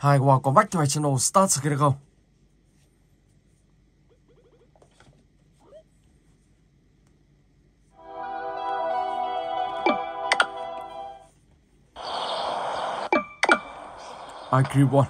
Hai quả có back to back channel start kia được không? I agree one.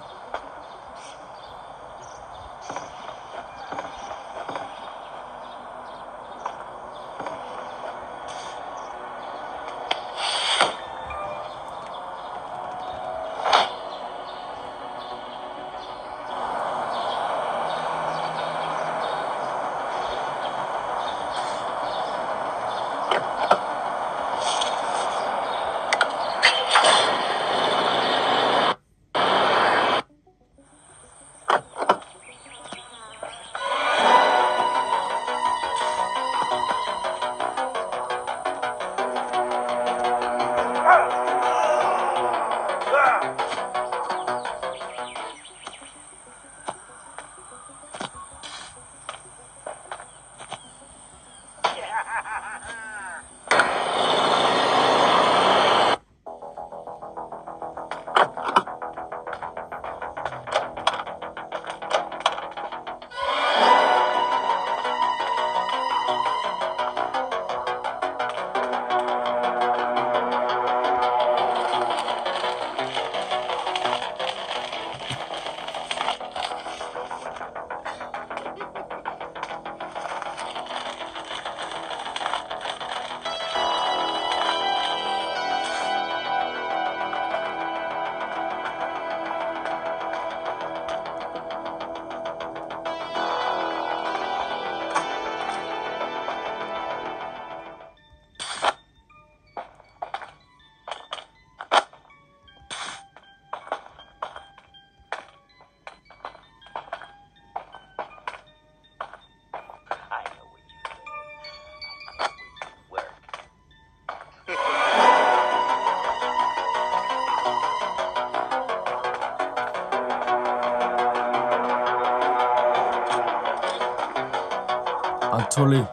Totally.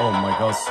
Oh my gosh.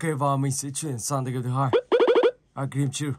Okay, vào mình sẽ chuyển sang tựa game thứ hai. A Game Chill.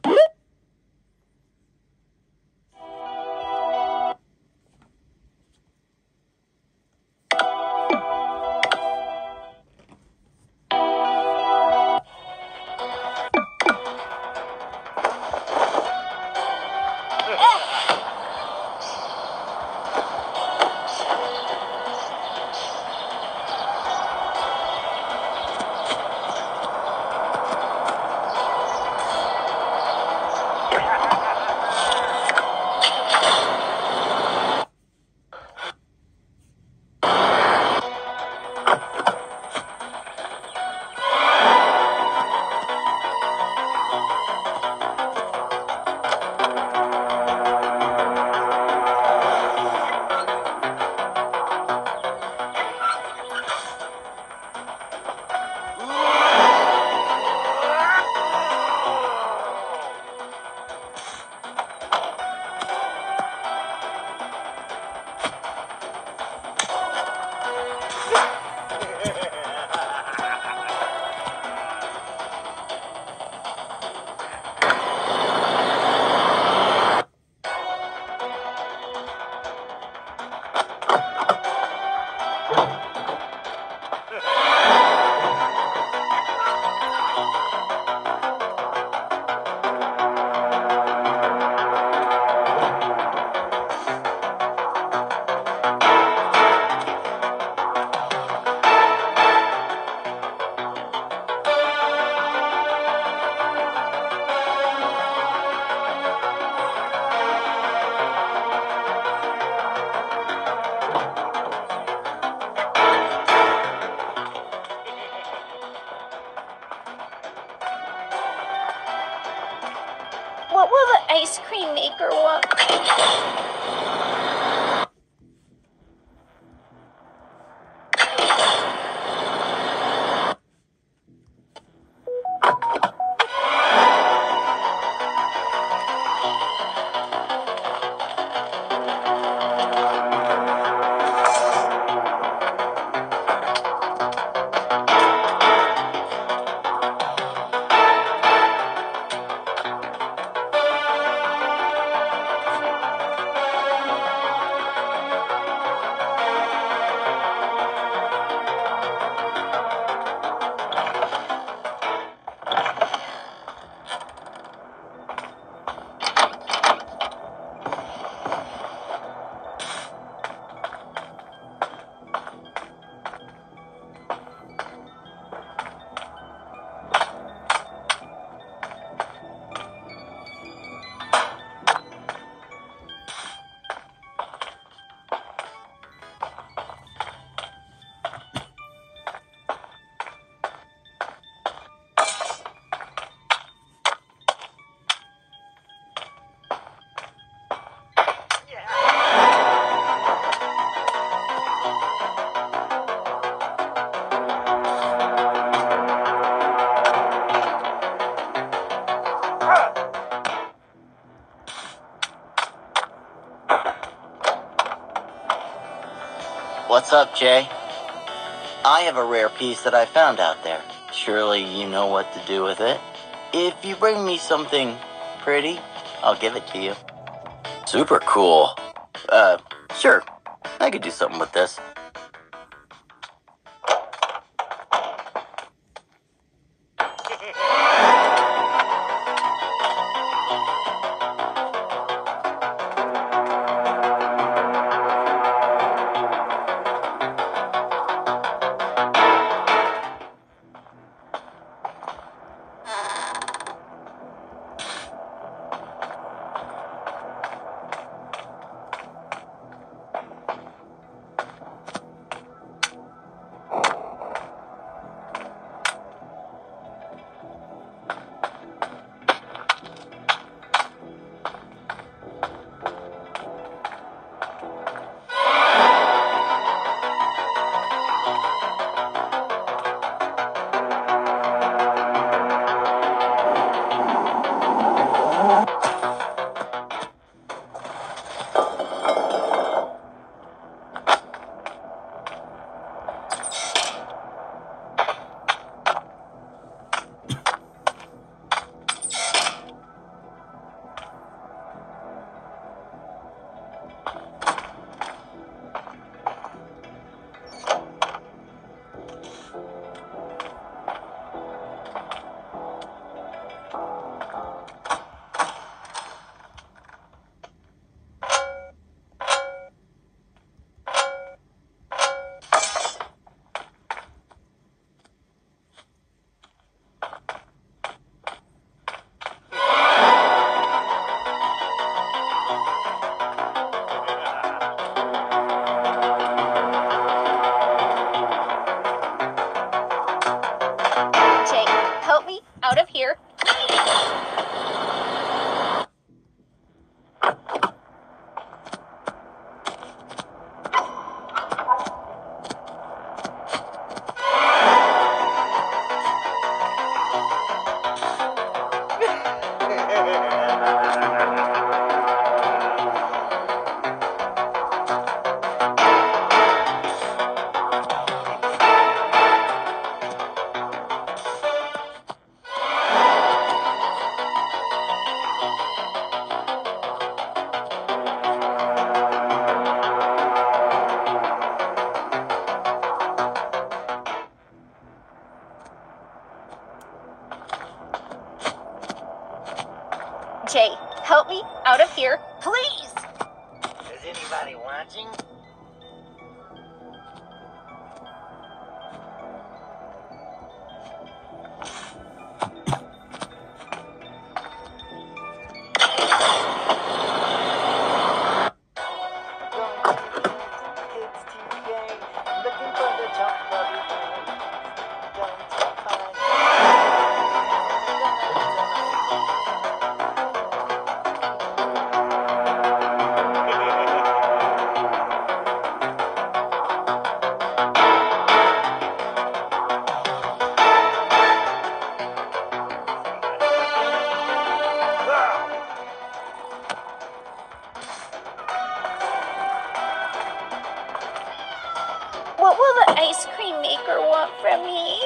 after a while. What's up, Jay? I have a rare piece that I found out there. Surely you know what to do with it. If you bring me something pretty, I'll give it to you. Super cool. Sure. I could do something with this. Jay, help me out of here, please! Is anybody watching? What will the ice cream maker want from me?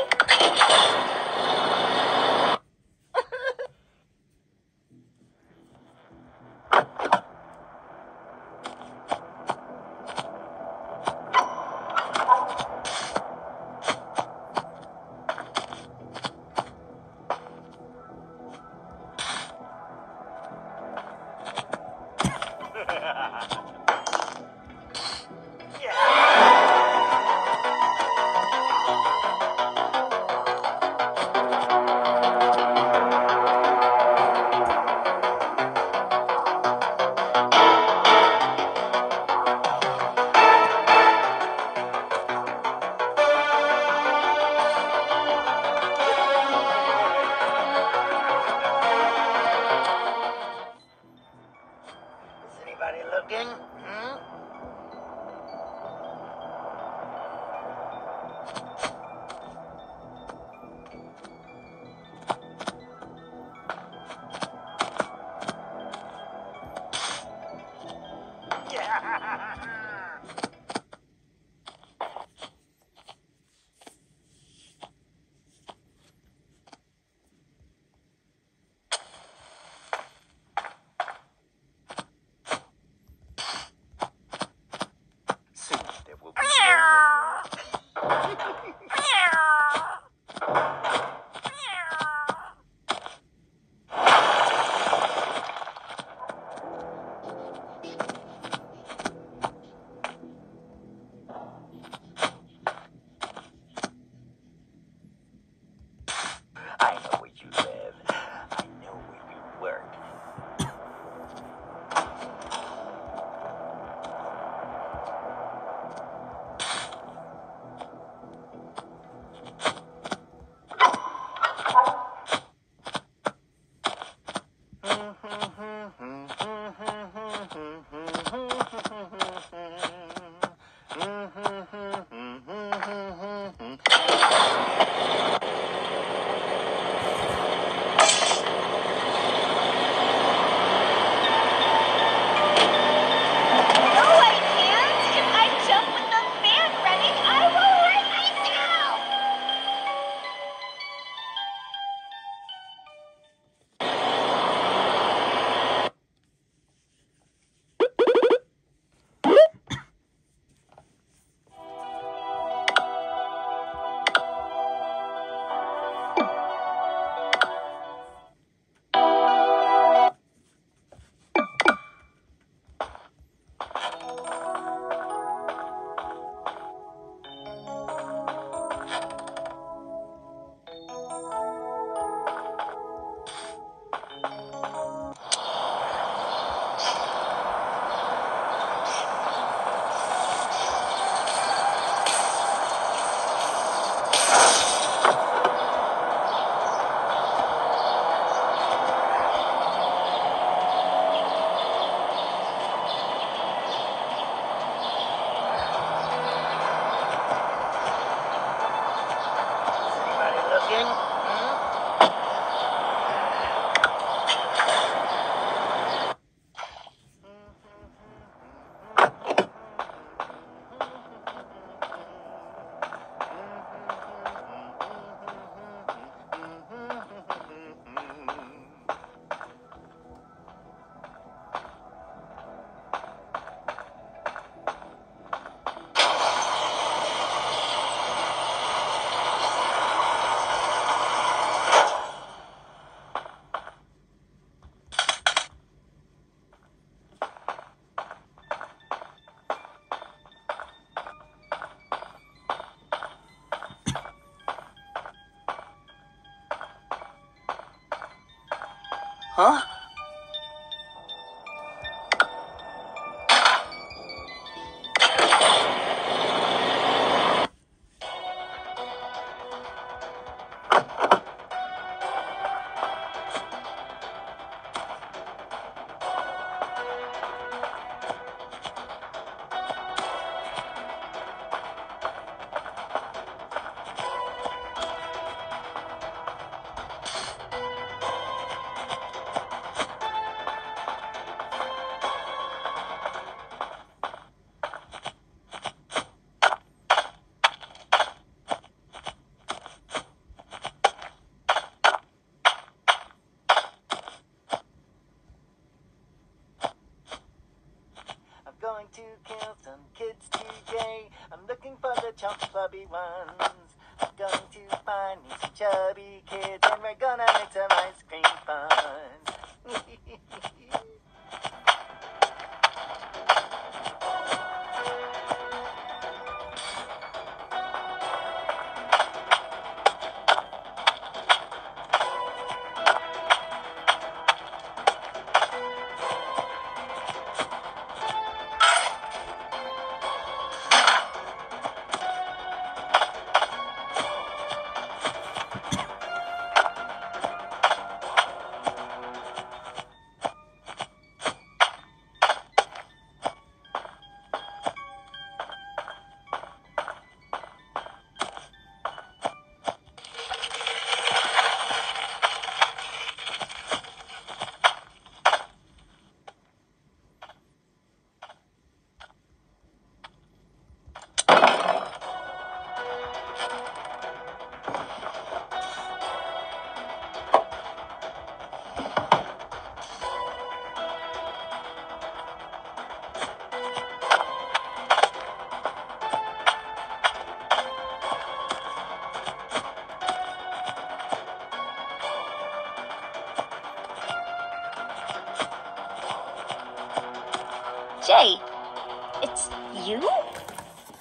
Huh? for the chump chubby ones. I'm going to find me some chubby kids, and we're gonna make some ice cream fun. Jay, it's you?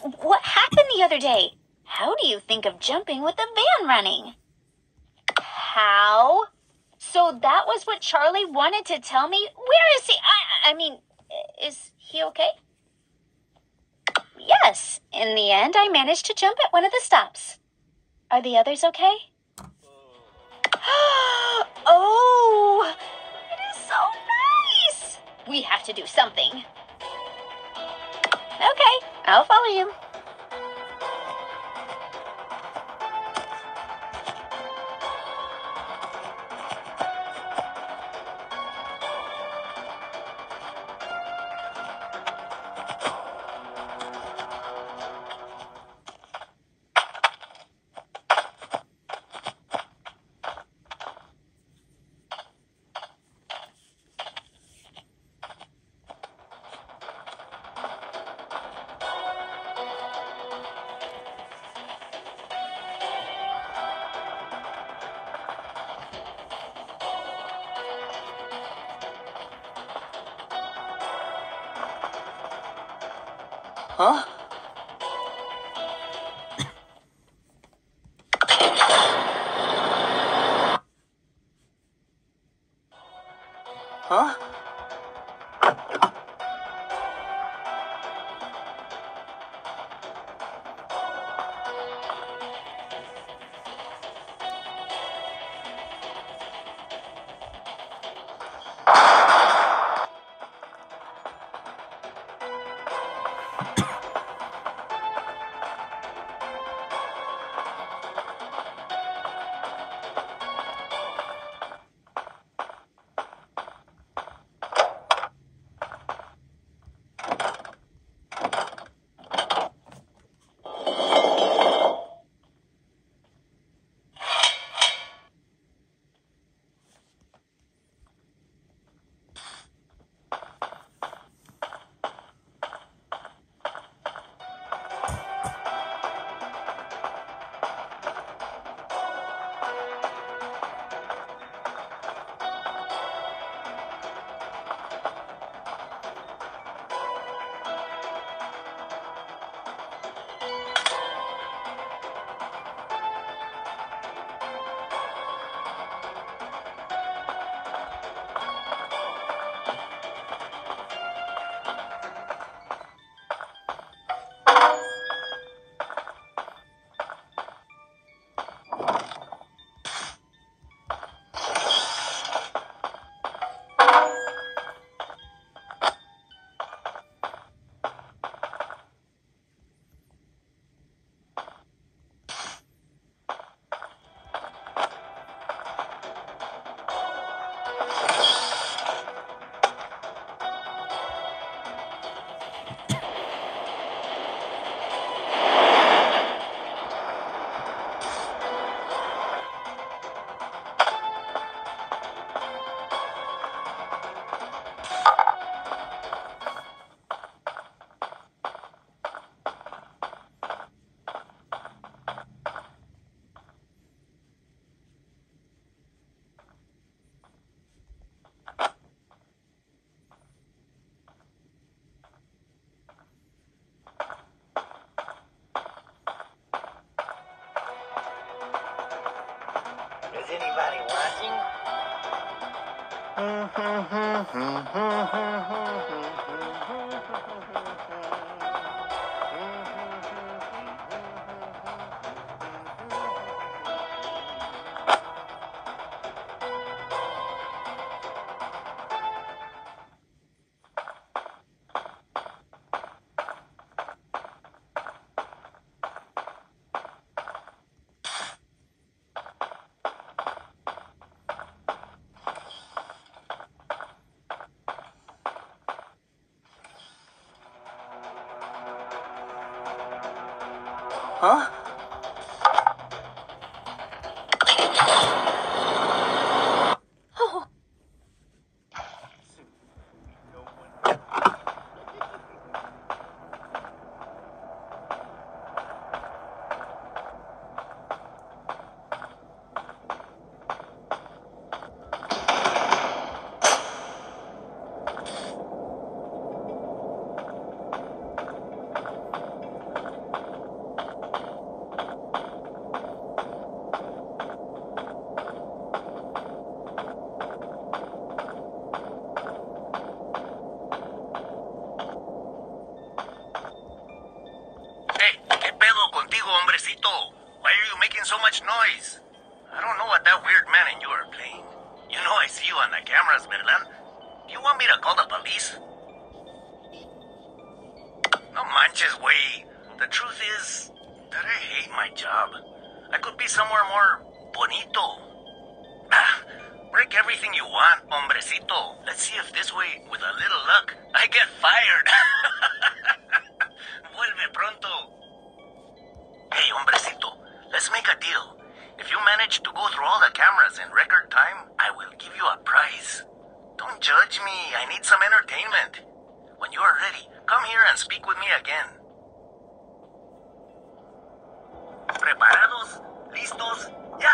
What happened the other day? How do you think of jumping with the van running? How? So that was what Charlie wanted to tell me? Where is he? I mean, is he okay? Yes. In the end, I managed to jump at one of the stops. Are the others okay? Oh, it is so nice. We have to do something. Okay, I'll follow you. Huh? Huh? Anybody watching? Huh? Oh. Why are you making so much noise? I don't know what that weird man and you are playing. You know I see you on the cameras, Merlan. You want me to call the police? No manches, way. The truth is that I hate my job. I could be somewhere more bonito. Break everything you want, hombrecito. Let's see if this way, with a little luck, I get fired. Vuelve pronto. Hey, hombrecito, let's make a deal. If you manage to go through all the cameras in record time, I will give you a prize. Don't judge me. I need some entertainment. When you are ready, come here and speak with me again. Preparados? Listos? Ya!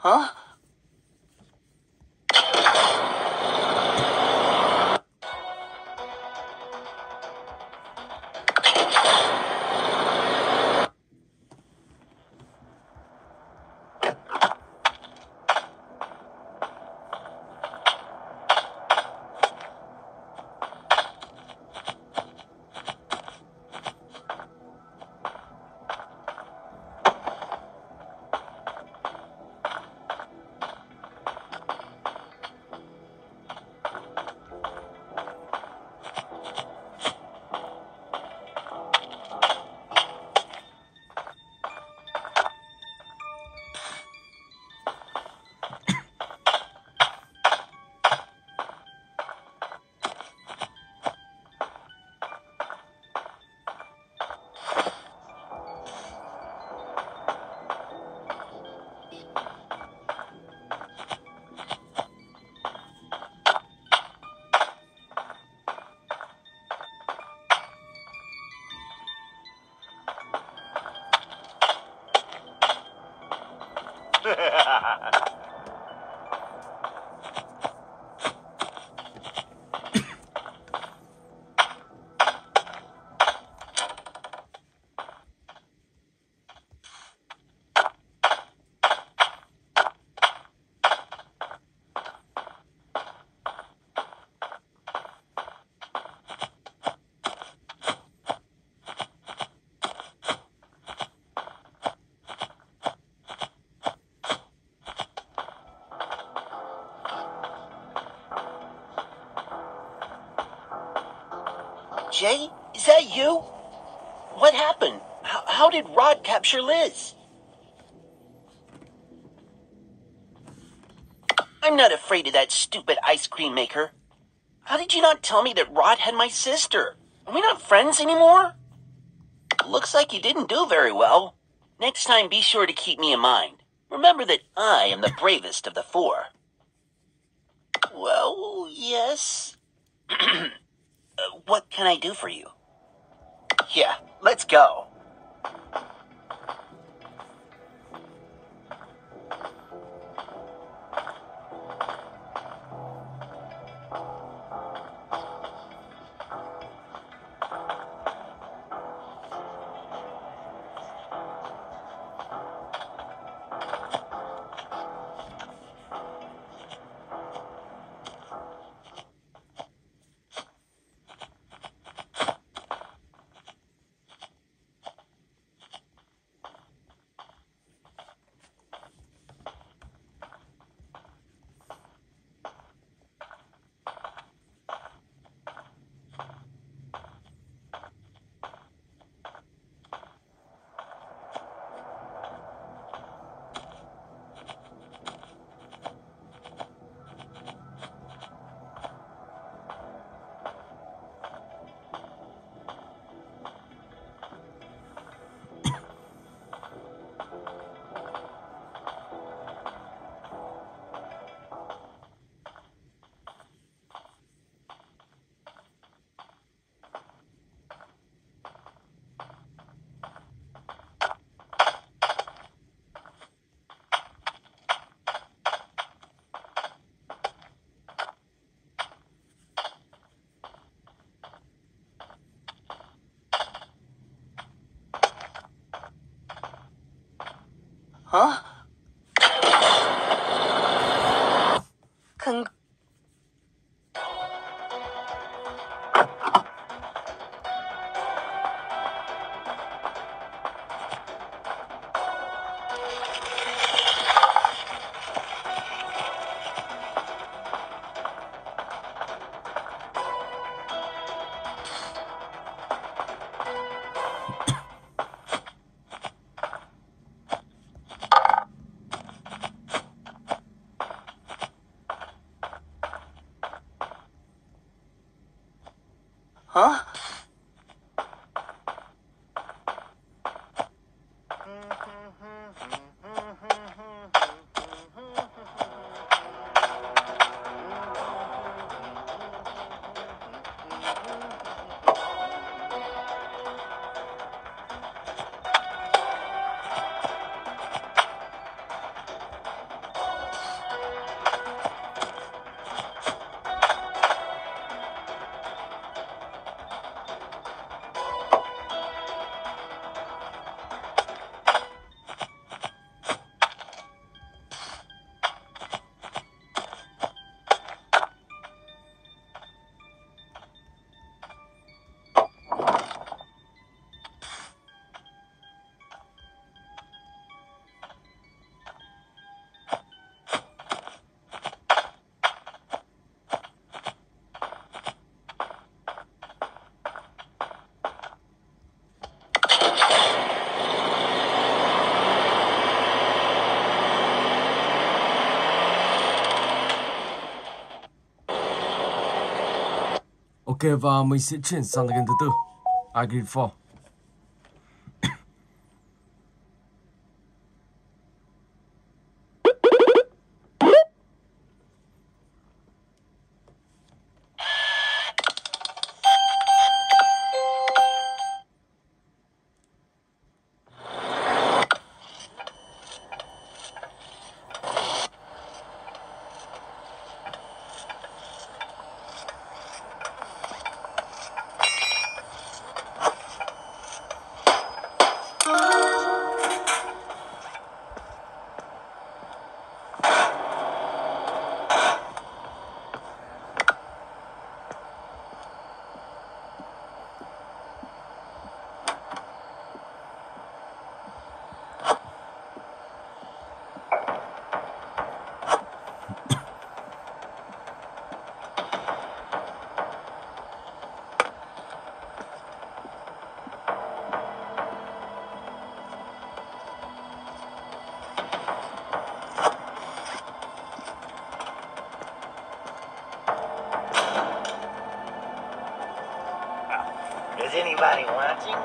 Huh? Jay, is that you? What happened? How did Rod capture Liz? I'm not afraid of that stupid ice cream maker. How did you not tell me that Rod had my sister? Are we not friends anymore? Looks like you didn't do very well. Next time, be sure to keep me in mind. Remember that I am the bravest of the four. Well, yes. What can I do for you? Yeah, let's go. Huh? Huh? Ok, và mình sẽ chuyển sang game thứ tư, I Green 4. Anybody watching?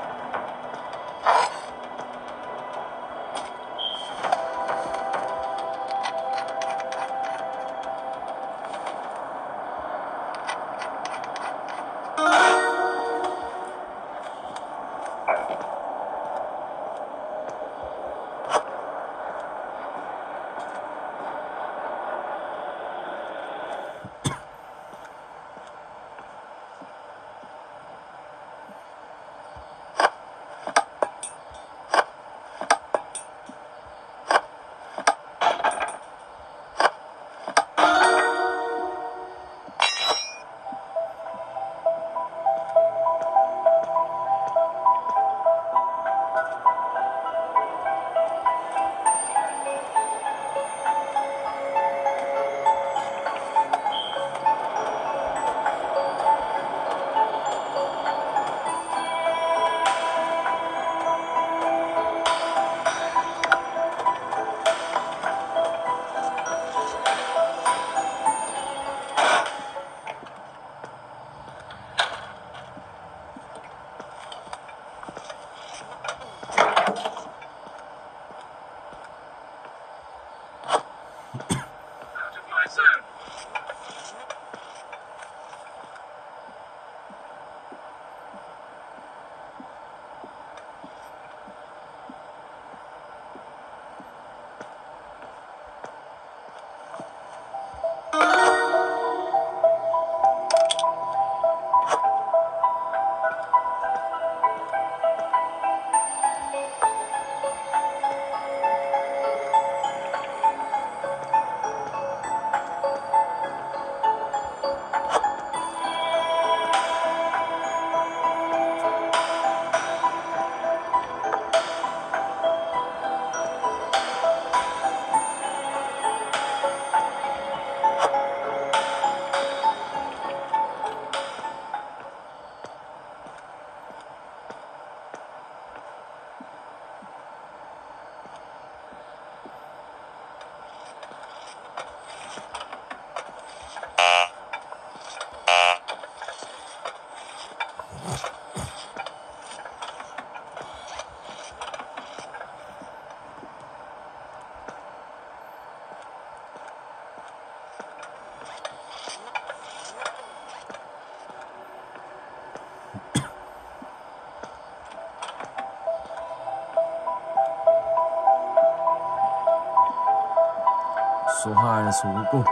Số 2 là số cuối cùng.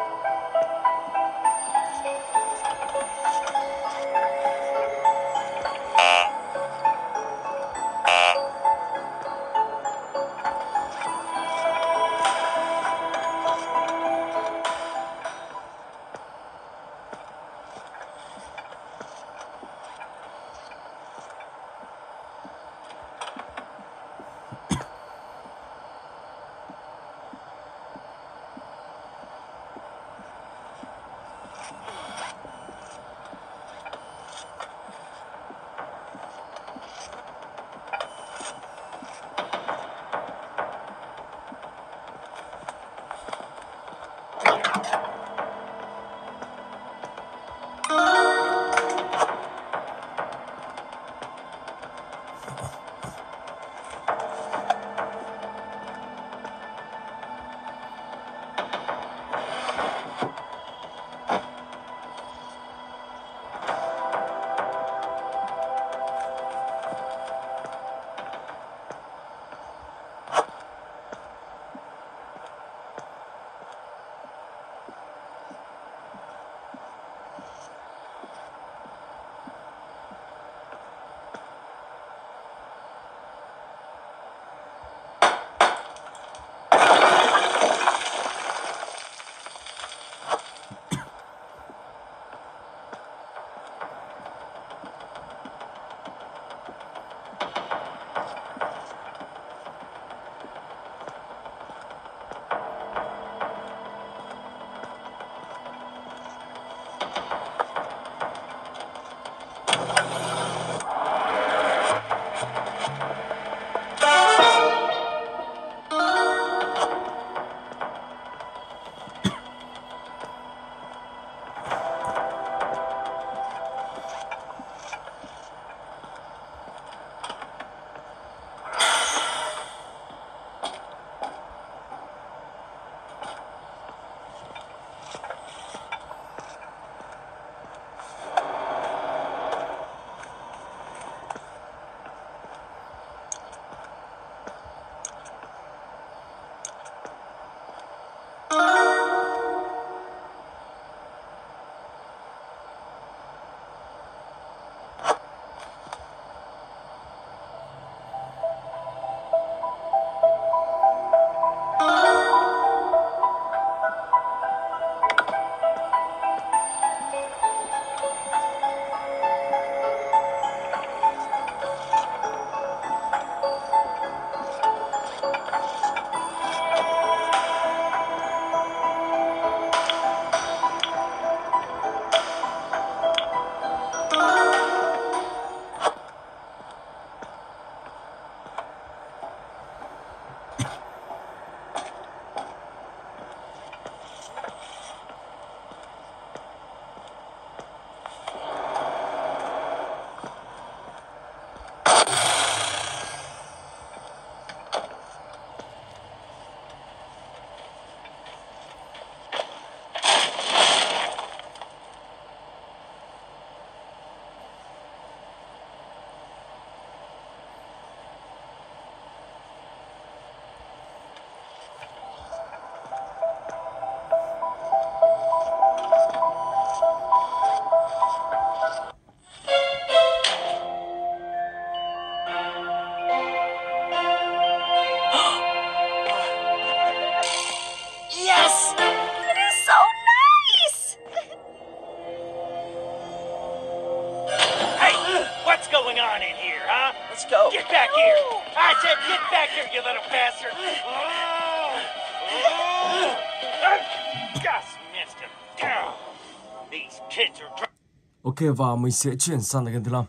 Ok, và mình sẽ chuyển sang lệnh thứ 5.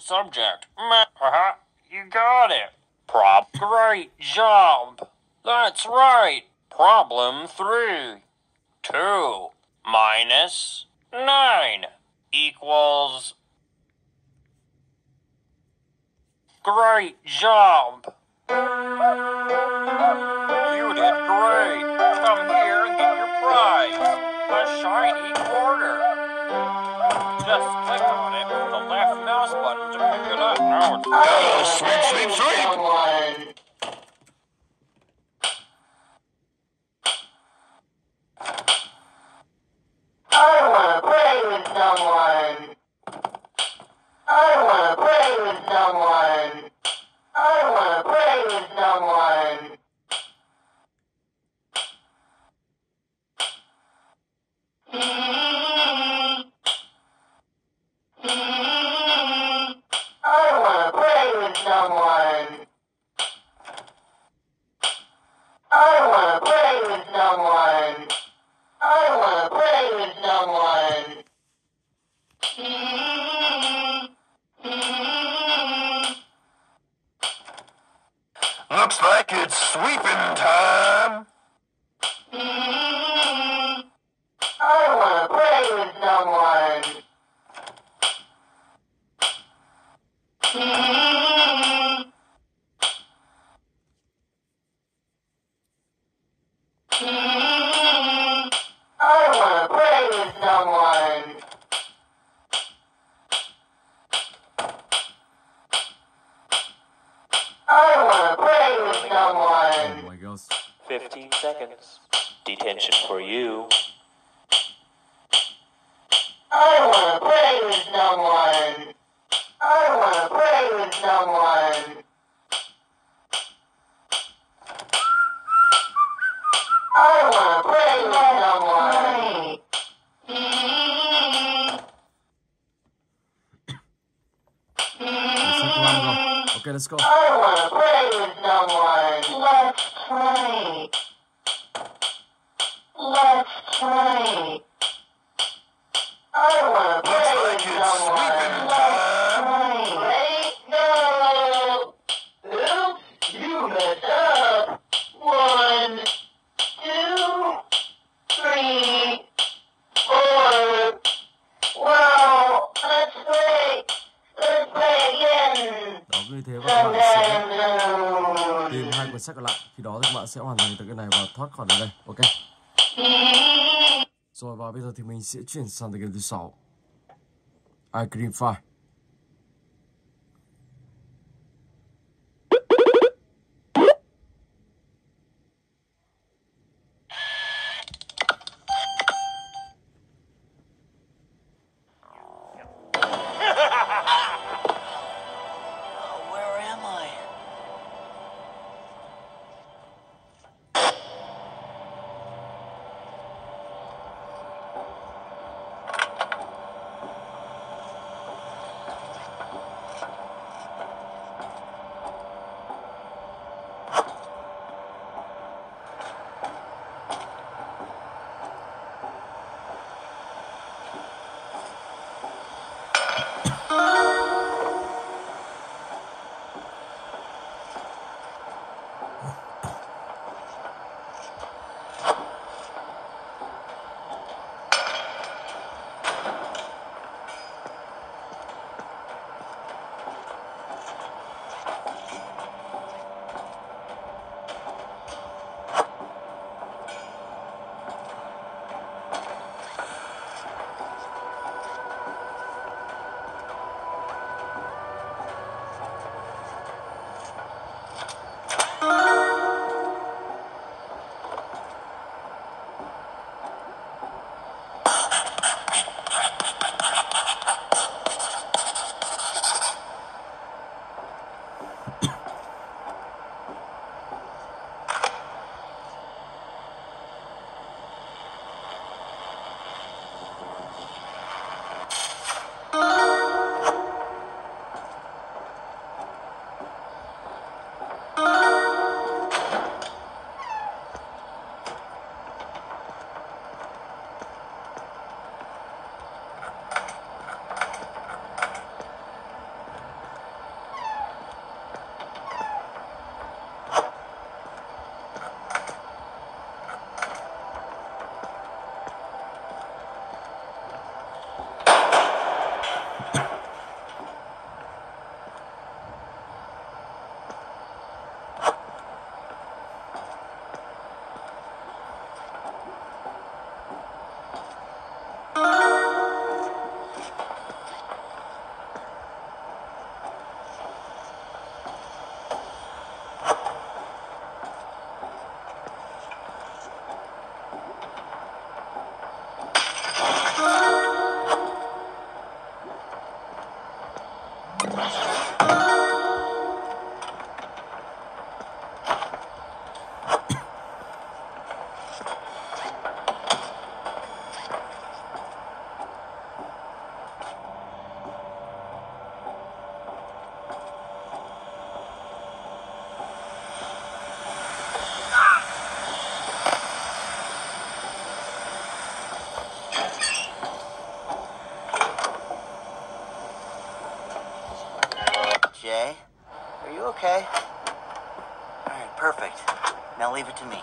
Subject. You got it. Great job. That's right. Problem 3. 2 - 9 = Great job. You did great. Come here and get your prize. A shiny quarter. Just click on it with the left mouse button to pick it up. Now it's sweep. I want to play with someone. Looks like it's sweeping time. I want to play with someone. I want to play with someone. Oh my gosh. 15 seconds. Detention for you. I want to play with someone. I want to play with someone. I want to play with someone. Okay, let's go. I want to play with someone. Let's play. I want to play with someone. Let's play. Oops, you messed up. 1, 2, 3, 4. Wow, let's play. Let's play again. Đó, như thế các bạn sẽ tìm hai quyển sách còn lại, khi đó thì các bạn sẽ hoàn thành được cái này và thoát khỏi đây. Ok. Rồi và bây giờ thì mình sẽ chuyển sang tới game thứ 6. iCream 5. Perfect. Now leave it to me.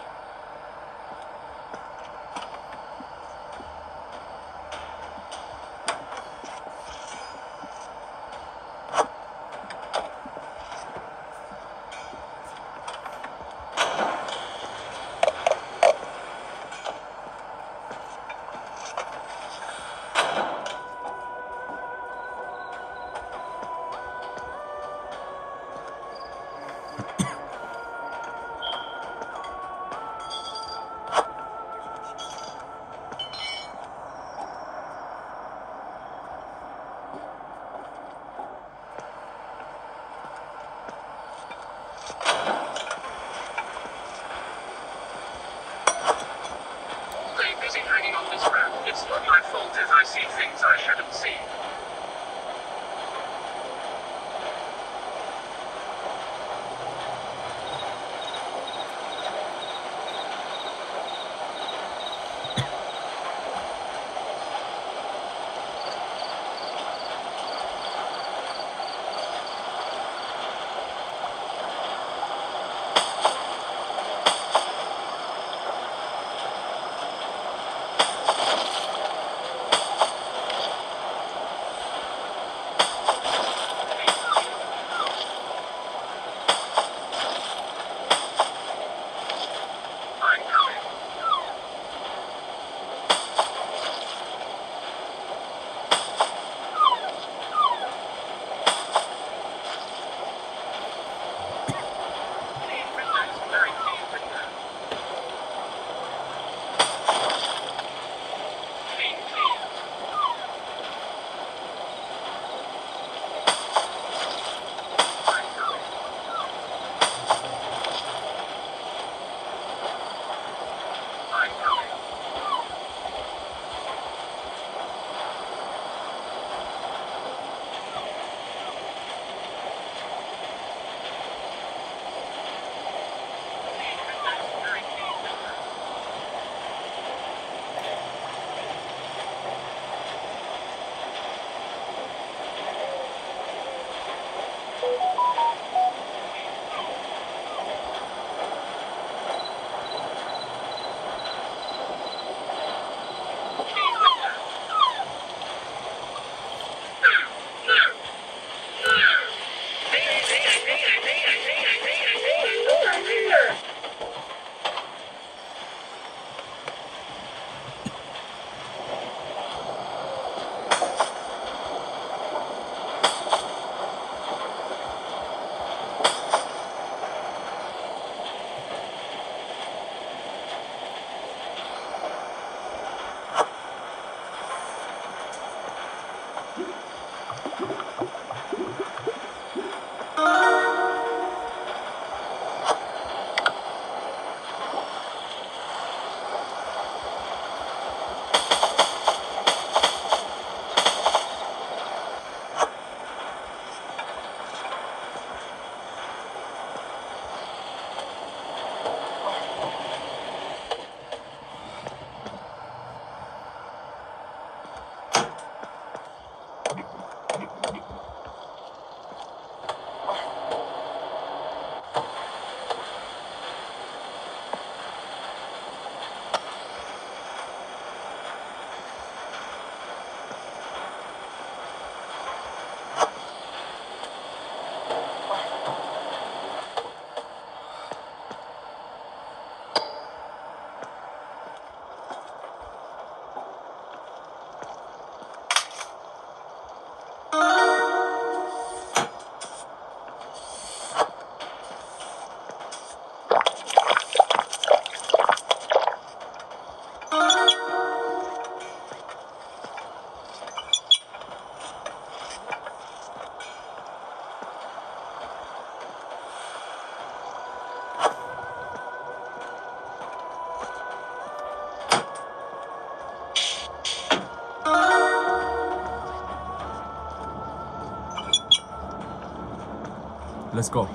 Let's go.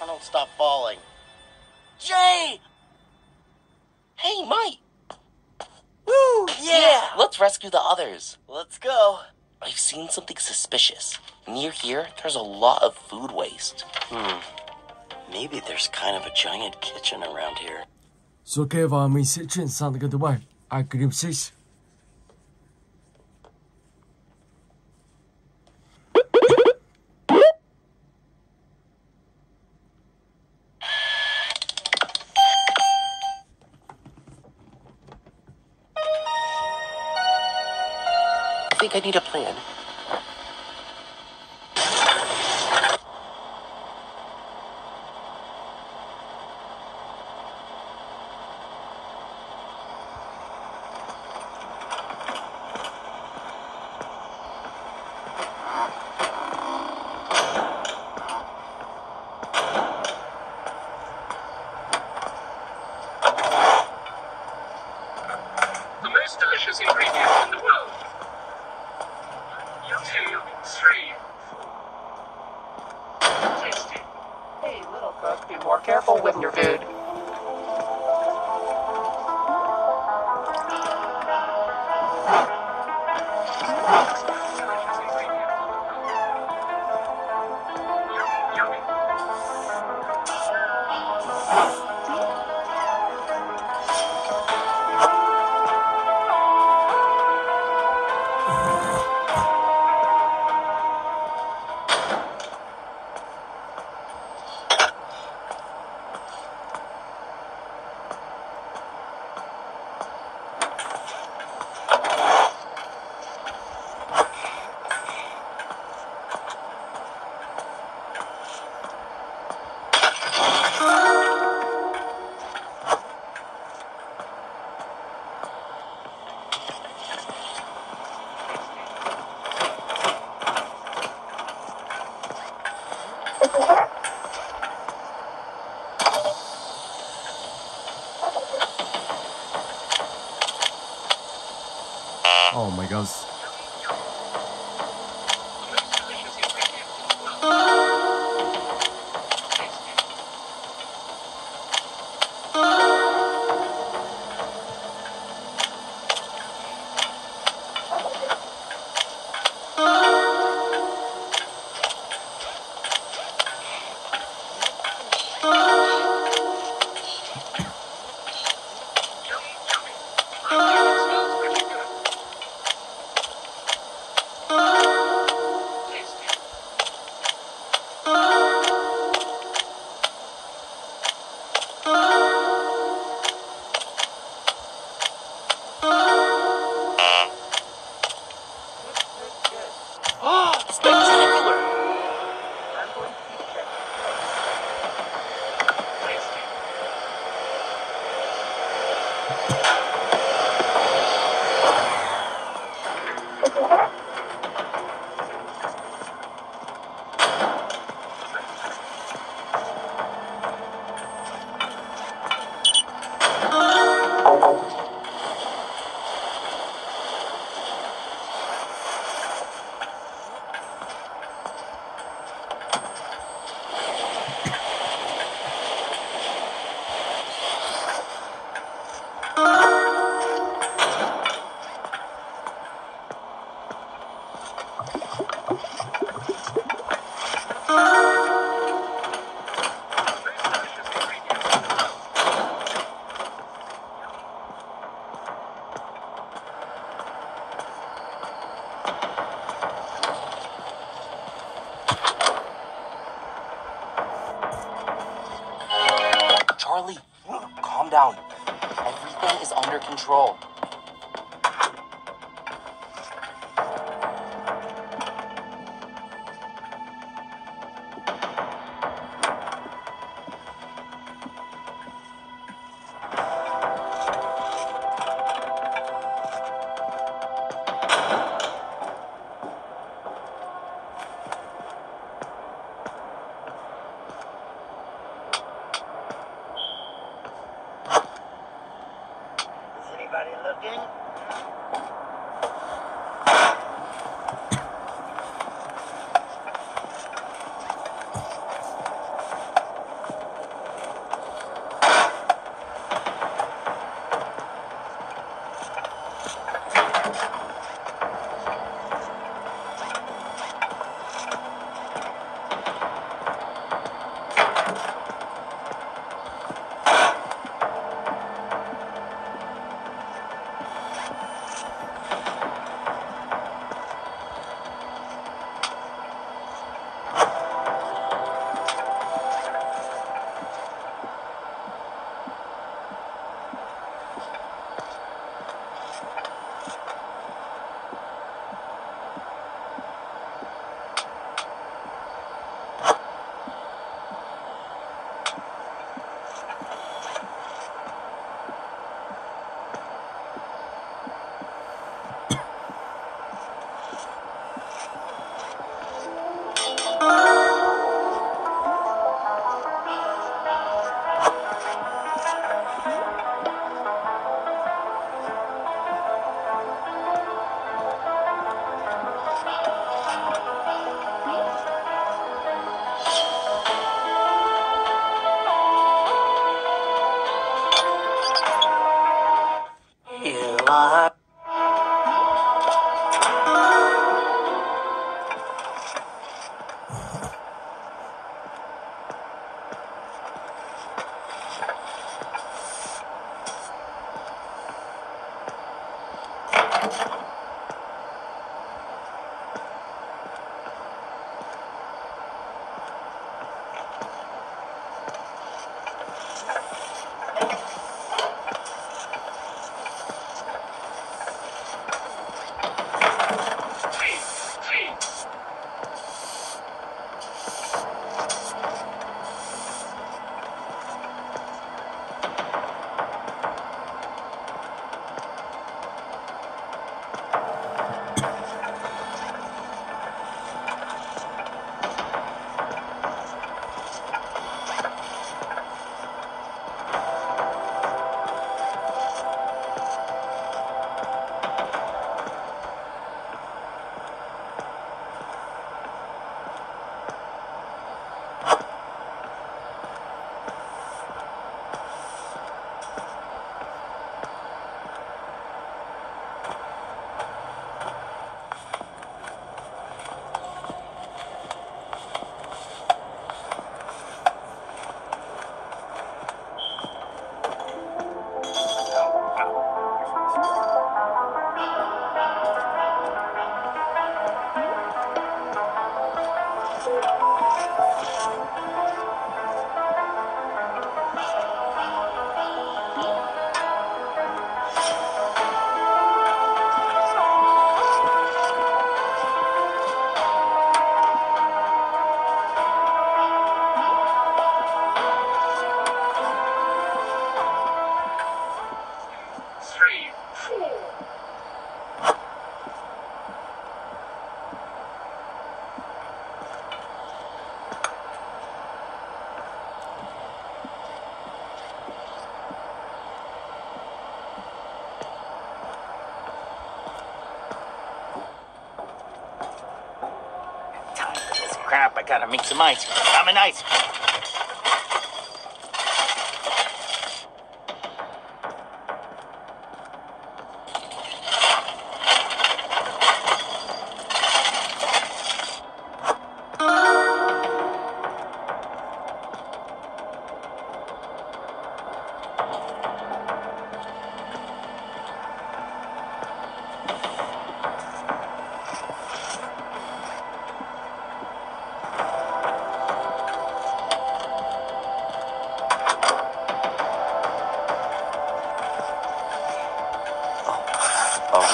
I don't stop falling. Jay! Hey, Mike! Woo! Yeah! Let's rescue the others. Let's go. I've seen something suspicious. Near here, there's a lot of food waste. Maybe there's kind of a giant kitchen around here. So, okay, I'm in kitchen, sound good way. I could see. I think I need a plan. The most delicious ingredient in the world. Two, three, four. Tasty. Hey, little cook, be more careful with your food. Oh my gosh. Charlie, calm down. Everything is under control. Everybody looking? Crap, I gotta make some ice. I'm an ice.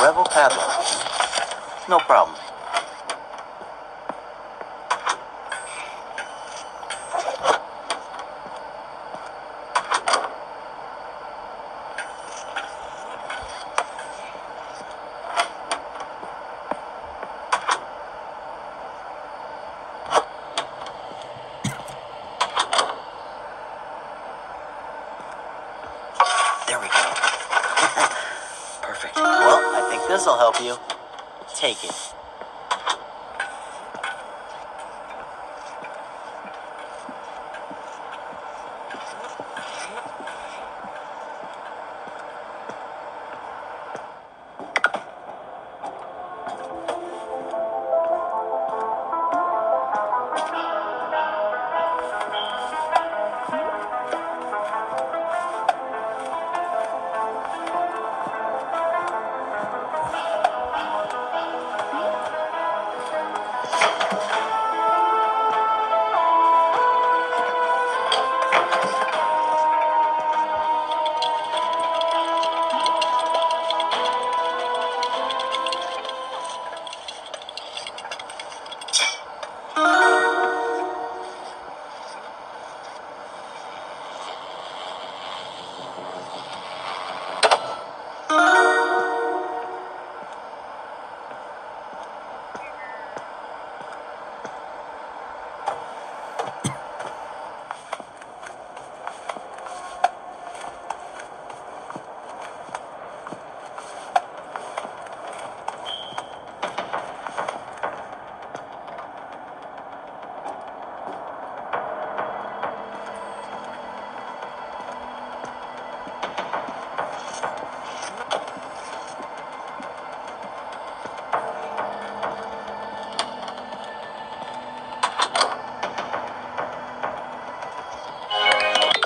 Rebel padlock. No problem. There we go. This'll help you. Take it.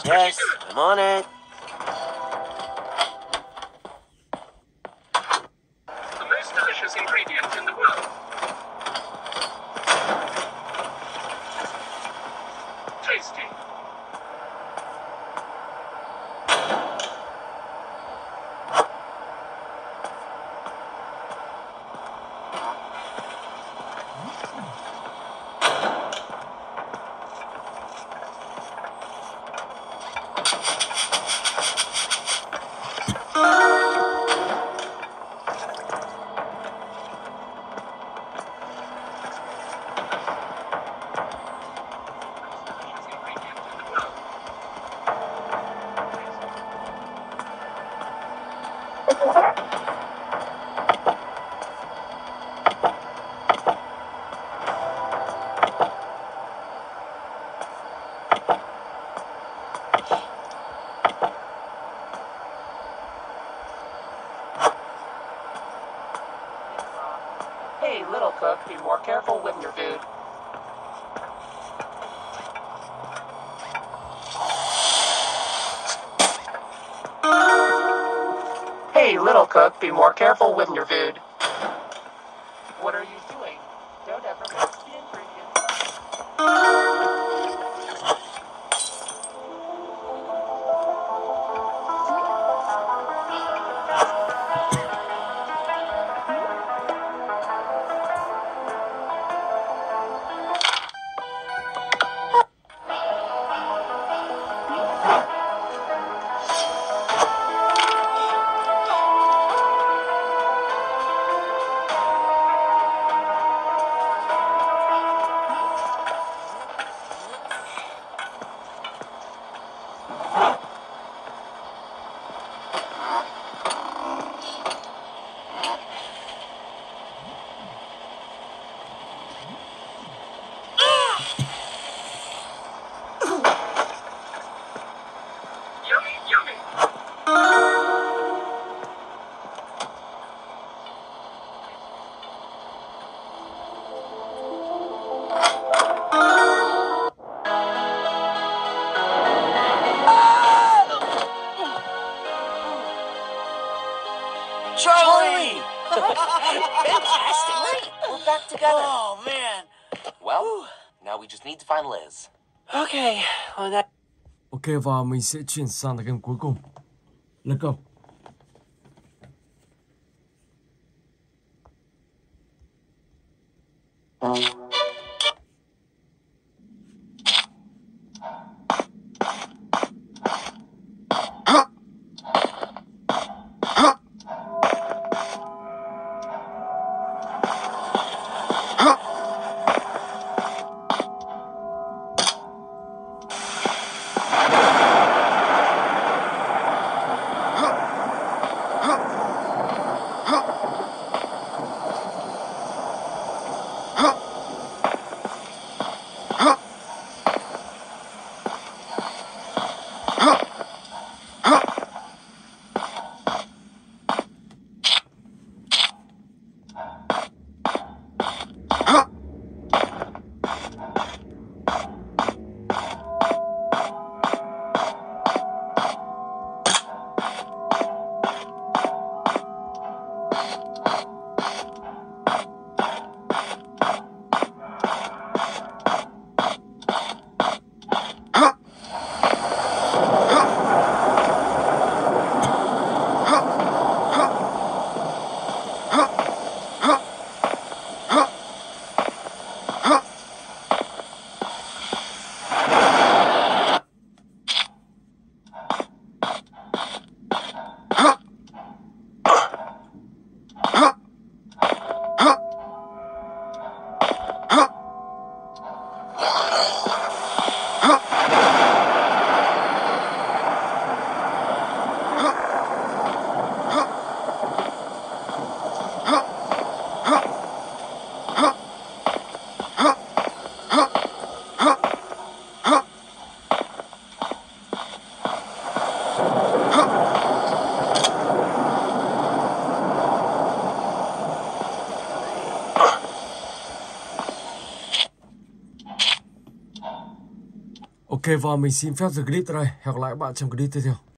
Yes, I'm on it. The most delicious ingredient in the world. Tasty. Hey, little cook, be more careful with your food. Hey, little cook, be more careful with your food. What are you doing? Don't ever mix the ingredients. Charlie! Fantastic! Great! We're back together. Oh, man. Well, now we just need to find Liz. Okay. Well, that... Ok, và mình sẽ chuyển sang game cuối cùng. Let's go. Huh. Ok, và mình xin phép dừng clip tại đây. Hẹn gặp lại các bạn trong clip tiếp theo.